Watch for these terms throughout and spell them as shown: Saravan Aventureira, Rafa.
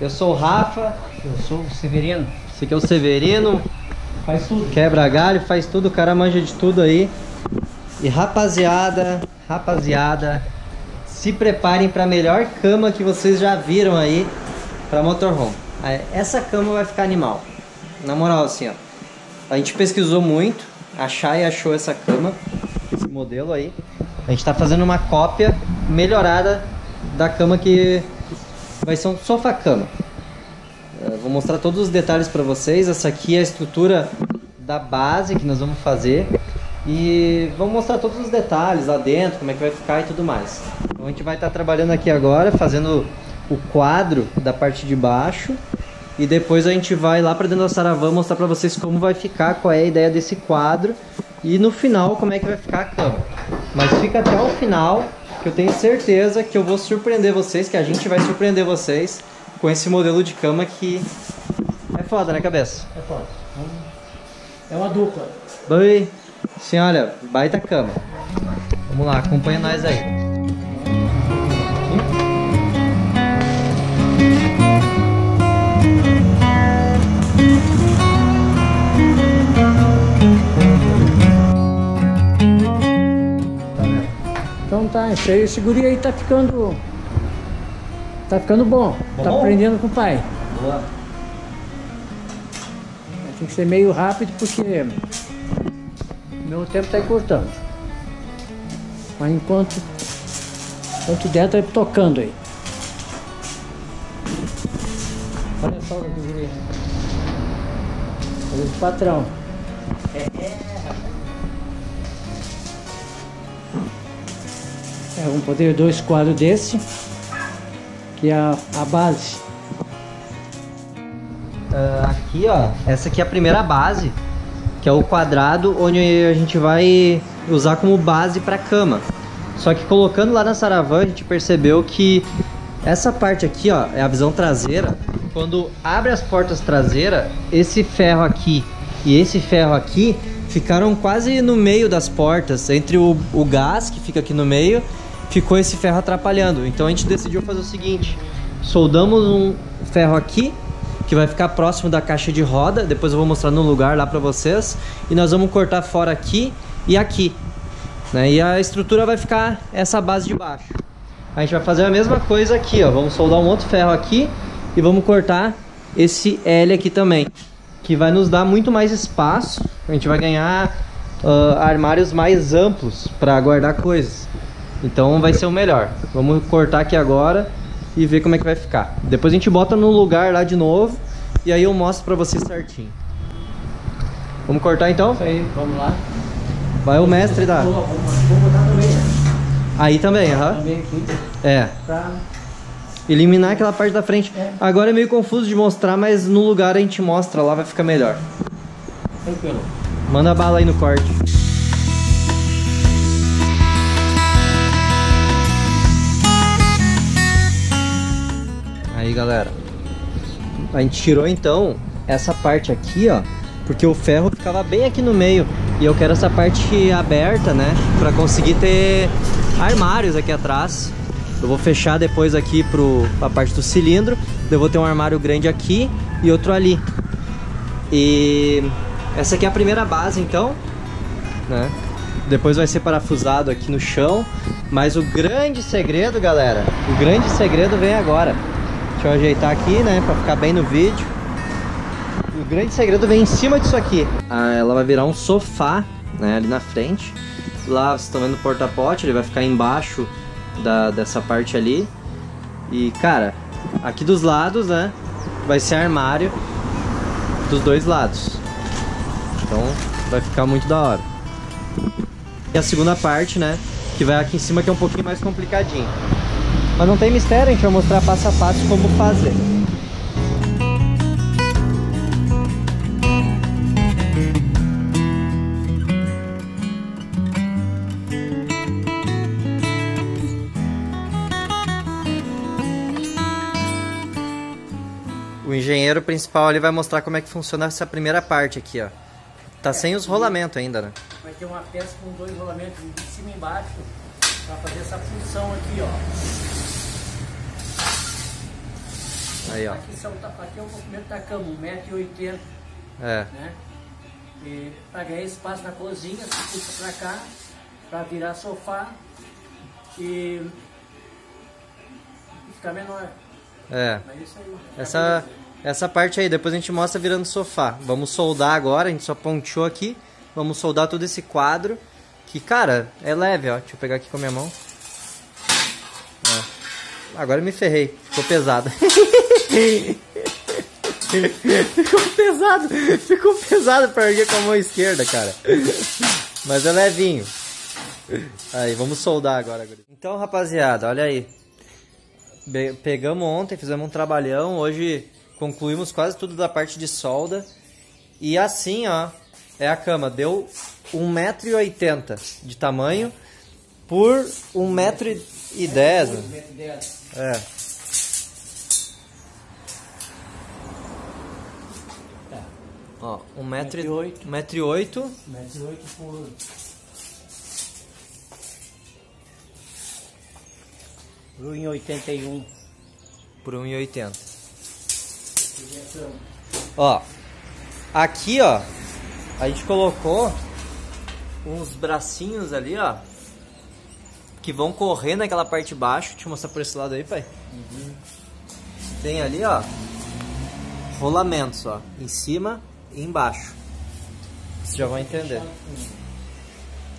Eu sou o Rafa. Eu sou o Severino. Esse aqui é o Severino. Faz tudo. Quebra galho, faz tudo. O cara manja de tudo aí. E rapaziada, se preparem para a melhor cama que vocês já viram aí para motorhome. Essa cama vai ficar animal. Na moral, assim, ó. A gente pesquisou muito, achou essa cama, esse modelo aí. A gente tá fazendo uma cópia melhorada da cama que vai ser um sofá-cama. Vou mostrar todos os detalhes para vocês. Essa aqui é a estrutura da base que nós vamos fazer. E vamos mostrar todos os detalhes lá dentro, como é que vai ficar e tudo mais. Então a gente vai estar trabalhando aqui agora, fazendo o quadro da parte de baixo. E depois a gente vai lá para dentro da Saravan mostrar para vocês como vai ficar, qual é a ideia desse quadro. E no final como é que vai ficar a cama. Mas fica até o final, que eu tenho certeza que eu vou surpreender vocês, que a gente vai surpreender vocês com esse modelo de cama que é foda, né, cabeça? É foda. É uma dupla. Bye. Sim, olha, baita cama. Vamos lá, acompanha nós aí. Então tá, esse guri aí tá ficando. Tá ficando bom. Tá aprendendo com o pai. Boa. Tem que ser meio rápido porque meu tempo tá encurtando, mas enquanto der, tá tocando aí. Olha só o que eu diria. Olha o patrão. Vamos poder dois quadros desse, que é a base. Aqui, ó, essa aqui é a primeira base, que é o quadrado onde a gente vai usar como base para cama. Só que colocando lá na Saravan a gente percebeu que essa parte aqui, ó, é a visão traseira. Quando abre as portas traseiras, esse ferro aqui e esse ferro aqui ficaram quase no meio das portas. Entre o gás que fica aqui no meio, ficou esse ferro atrapalhando. Então a gente decidiu fazer o seguinte: soldamos um ferro aqui que vai ficar próximo da caixa de roda, depois eu vou mostrar no lugar lá pra vocês, e nós vamos cortar fora aqui, né? E a estrutura vai ficar essa base de baixo. A gente vai fazer a mesma coisa aqui, ó, vamos soldar um outro ferro aqui e vamos cortar esse L aqui também, que vai nos dar muito mais espaço, a gente vai ganhar armários mais amplos pra guardar coisas, então vai ser o melhor. Vamos cortar aqui agora e ver como é que vai ficar. Depois a gente bota no lugar lá de novo e aí eu mostro pra vocês certinho. Vamos cortar então? Isso aí, vamos lá. Vai o mestre da... Vou botar também, né? Aí também, aham. Também aqui. É. Pra eliminar aquela parte da frente. É. Agora é meio confuso de mostrar, mas no lugar a gente mostra lá, vai ficar melhor. Tranquilo. Manda bala aí no corte. Aí, galera, a gente tirou então essa parte aqui, ó, porque o ferro ficava bem aqui no meio e eu quero essa parte aberta, né, pra conseguir ter armários aqui atrás. Eu vou fechar depois aqui pra parte do cilindro, eu vou ter um armário grande aqui e outro ali. E essa aqui é a primeira base então, né, depois vai ser parafusado aqui no chão, mas o grande segredo, galera, o grande segredo vem agora. Deixa eu ajeitar aqui, né, pra ficar bem no vídeo. O grande segredo vem em cima disso aqui. Ela vai virar um sofá, né, ali na frente. Lá, vocês estão vendo o porta-pote, ele vai ficar embaixo dessa parte ali. E, cara, aqui dos lados, né, vai ser armário dos dois lados. Então, vai ficar muito da hora. E a segunda parte, né, que vai aqui em cima, que é um pouquinho mais complicadinho. Mas não tem mistério, a gente vai mostrar passo a passo como fazer. O engenheiro principal ali vai mostrar como é que funciona essa primeira parte aqui, ó. Tá sem os rolamentos ainda, né? Vai ter uma peça com dois rolamentos de cima e embaixo pra fazer essa função aqui, ó. Aí, ó. Aqui em São Tapateu, o primeiro tacamos 1,80 m. É. Né? E para ganhar espaço na cozinha, se puxa pra cá, pra virar sofá e ficar menor. É. Mas isso aí, essa parte aí, depois a gente mostra virando sofá. Vamos soldar agora, a gente só ponteou aqui. Vamos soldar todo esse quadro. Que, cara, é leve, ó. Deixa eu pegar aqui com a minha mão. Ó. Agora eu me ferrei. Ficou pesado. Ficou pesado pra erguer com a mão esquerda, cara. Mas é levinho. Aí, vamos soldar agora. Então, rapaziada, olha aí. Pegamos ontem, fizemos um trabalhão. Hoje concluímos quase tudo da parte de solda. E assim, ó, é a cama. Deu 1,80 m de tamanho por 1,10 m. É. Ó, 1,08 m. 1,08 m. 1,08 m por... Por 1,81 m. Por 1,80 m. Ó, aqui, ó, a gente colocou uns bracinhos ali, ó, que vão correr naquela parte de baixo. Deixa eu mostrar por esse lado aí, pai. Uhum. Tem ali, ó, rolamentos, ó, em cima e embaixo. Você já vai entender.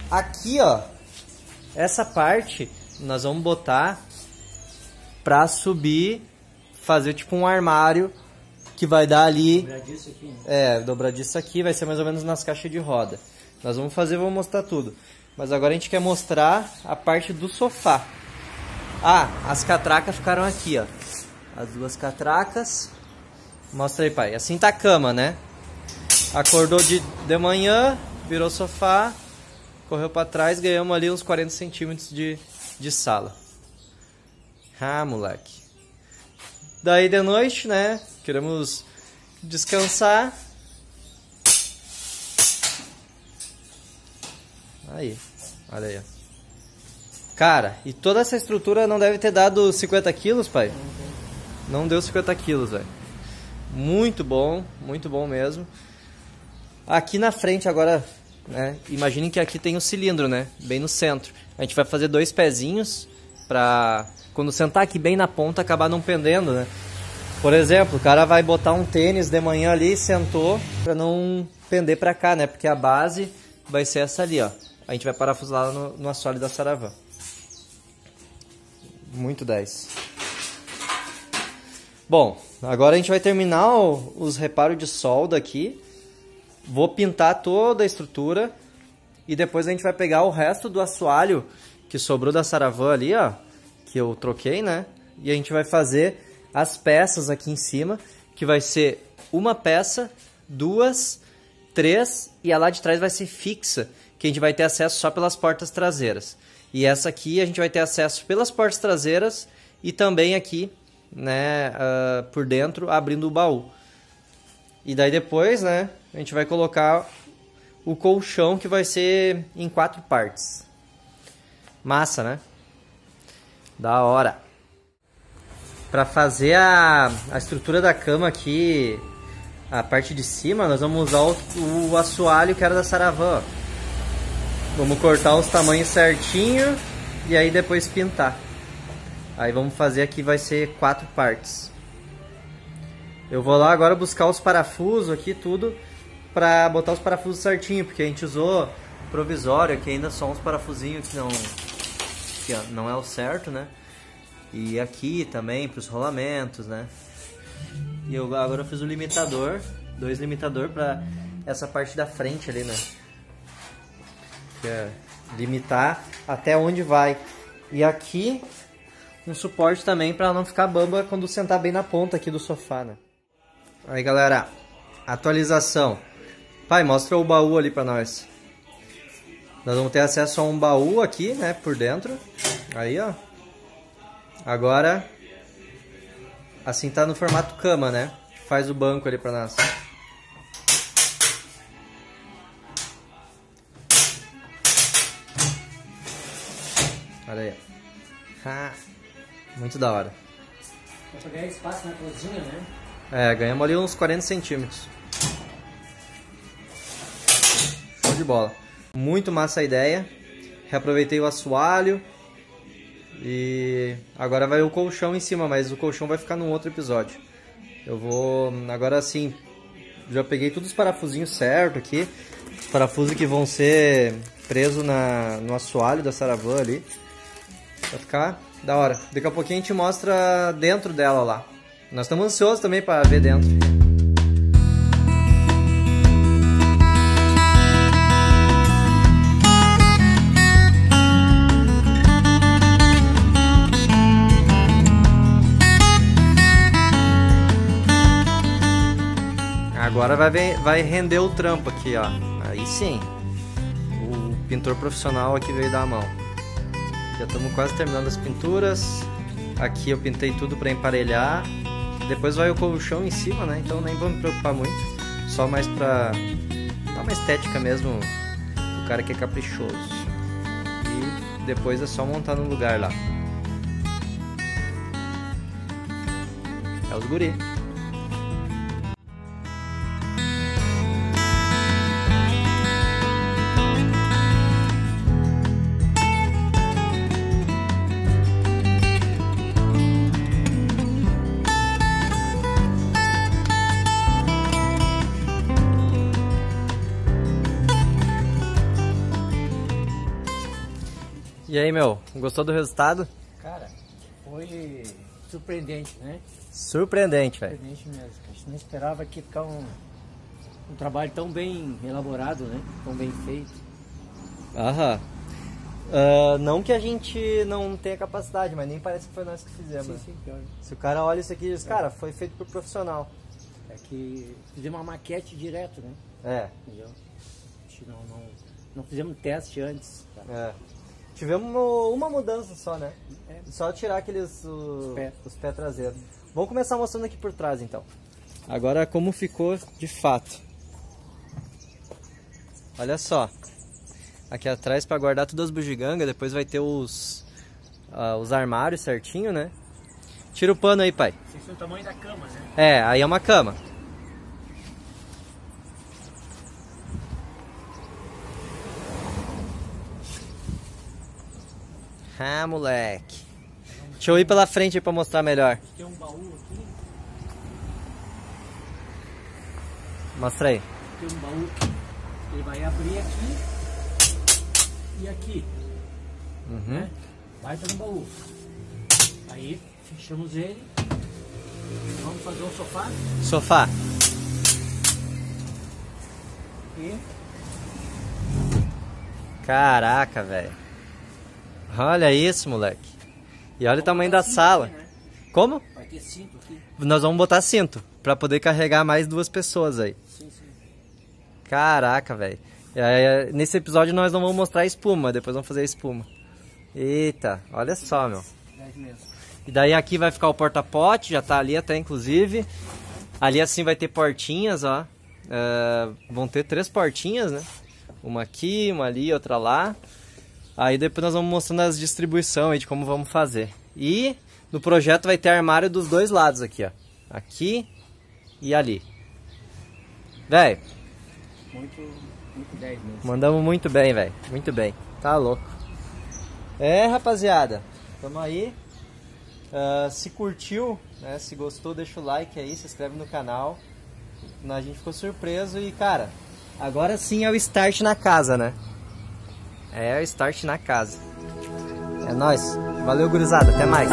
Aqui, ó, essa parte nós vamos botar pra subir, fazer tipo um armário que vai dar ali... Dobradiça aqui, né? É, dobradiça aqui, vai ser mais ou menos nas caixas de roda. Nós vamos fazer, vamos mostrar tudo. Mas agora a gente quer mostrar a parte do sofá. Ah, as catracas ficaram aqui, ó. As duas catracas. Mostra aí, pai. Assim tá a cama, né? Acordou de manhã, virou sofá, correu pra trás, ganhamos ali uns 40 centímetros de sala. Ah, moleque. Daí de noite, né? Queremos descansar. Aí, olha aí. Cara, e toda essa estrutura não deve ter dado 50 quilos, pai? Não deu 50 quilos, velho. Muito bom mesmo. Aqui na frente agora, né? Imaginem que aqui tem um cilindro, né? Bem no centro. A gente vai fazer dois pezinhos pra quando sentar aqui bem na ponta acabar não pendendo, né? Por exemplo, o cara vai botar um tênis de manhã ali, sentou, pra não pender pra cá, né? Porque a base vai ser essa ali, ó. A gente vai parafusar lá no assoalho da Saravan. Muito 10. Bom, agora a gente vai terminar os reparos de solda aqui. Vou pintar toda a estrutura. E depois a gente vai pegar o resto do assoalho que sobrou da Saravan ali, ó. Que eu troquei, né? E a gente vai fazer as peças aqui em cima. Que vai ser uma peça, duas, três. E a lá de trás vai ser fixa. Que a gente vai ter acesso só pelas portas traseiras. E essa aqui a gente vai ter acesso pelas portas traseiras. E também aqui, né, por dentro, abrindo o baú. E daí depois, né, a gente vai colocar o colchão, que vai ser em 4 partes. Massa, né? Da hora. Para fazer a estrutura da cama aqui, a parte de cima, nós vamos usar o assoalho que era da Saravan. Vamos cortar os tamanhos certinho e aí depois pintar. Aí vamos fazer aqui, vai ser 4 partes. Eu vou lá agora buscar os parafusos aqui, tudo, pra botar os parafusos certinho, porque a gente usou provisório, que ainda são uns parafusinhos que não é o certo, né? E aqui também, pros rolamentos, né? E agora eu fiz o limitador, 2 limitadores pra essa parte da frente ali, né? Que é limitar até onde vai. E aqui... um suporte também para não ficar bamba quando sentar bem na ponta aqui do sofá, né? Aí, galera, atualização. Pai, mostra o baú ali para nós. Nós vamos ter acesso a um baú aqui, né, por dentro. Aí, ó. Agora, assim tá no formato cama, né? Faz o banco ali para nós. Olha aí. Muito da hora. É pra ganhar espaço na cozinha, né? É, ganhamos ali uns 40 centímetros. Show de bola. Muito massa a ideia. Reaproveitei o assoalho. E agora vai o colchão em cima, mas o colchão vai ficar num outro episódio. Eu vou... Agora sim, já peguei todos os parafusinhos certo aqui. Os parafusos que vão ser presos no assoalho da Saravan ali. Vai ficar da hora. Daqui a pouquinho a gente mostra dentro dela lá. Nós estamos ansiosos também para ver dentro. Agora vai render o trampo aqui, ó. Aí sim. O pintor profissional aqui veio dar a mão. Já estamos quase terminando as pinturas. Aqui eu pintei tudo para emparelhar. Depois vai o colchão em cima, né? Então nem vou me preocupar muito. Só mais pra dar uma estética mesmo. O cara que é caprichoso. E depois é só montar no lugar lá. É os guri. E aí, meu, gostou do resultado? Cara, foi surpreendente, né? Surpreendente, velho. Surpreendente mesmo. A gente não esperava que ficar um trabalho tão bem elaborado, né? Tão bem feito. Aham. Não que a gente não tenha capacidade, mas nem parece que foi nós que fizemos. Sim, né? Sim, claro. Se o cara olha isso aqui e diz, cara, foi feito por profissional. É que fizemos uma maquete direto, né? É. Entendeu? A gente não fizemos teste antes. Cara. É. Tivemos uma mudança só, né? É. Só tirar aqueles os pés traseiros. Vamos começar mostrando aqui por trás, então. Agora como ficou de fato. Olha só. Aqui atrás para guardar todas as bugigangas. Depois vai ter os armários certinho, né? Tira o pano aí, pai. Esse é o tamanho da cama, né? É, aí é uma cama. Ah, moleque. Deixa eu ir pela frente pra mostrar melhor. Tem um baú aqui. Mostra aí. Tem um baú aqui. Ele vai abrir aqui e aqui. Uhum. Né? Vai para um baú. Aí, fechamos ele. Vamos fazer um sofá. Sofá. E... Caraca, velho. Olha isso, moleque. E olha o tamanho da sala. Aqui, né? Como? Vai ter cinto aqui. Nós vamos botar cinto, pra poder carregar mais duas pessoas aí. Sim, sim. Caraca, velho. Nesse episódio nós não vamos mostrar a espuma, depois vamos fazer a espuma. Eita, olha só, meu. 10 mesmo. E daí aqui vai ficar o porta-pote, já tá ali até, inclusive. Ali assim vai ter portinhas, ó. Vão ter 3 portinhas, né? Uma aqui, uma ali, outra lá. Aí depois nós vamos mostrando as distribuições de como vamos fazer. E no projeto vai ter armário dos dois lados aqui, ó. Aqui e ali. Velho. Muito 10 mesmo. Mandamos muito bem, velho. Muito bem. Tá louco. É, rapaziada. Tamo aí. Se curtiu, né? Se gostou, deixa o like aí. Se inscreve no canal. A gente ficou surpreso e, cara, agora sim é o start na casa, né? É o start na casa. É nóis. Valeu, gurizada. Até mais.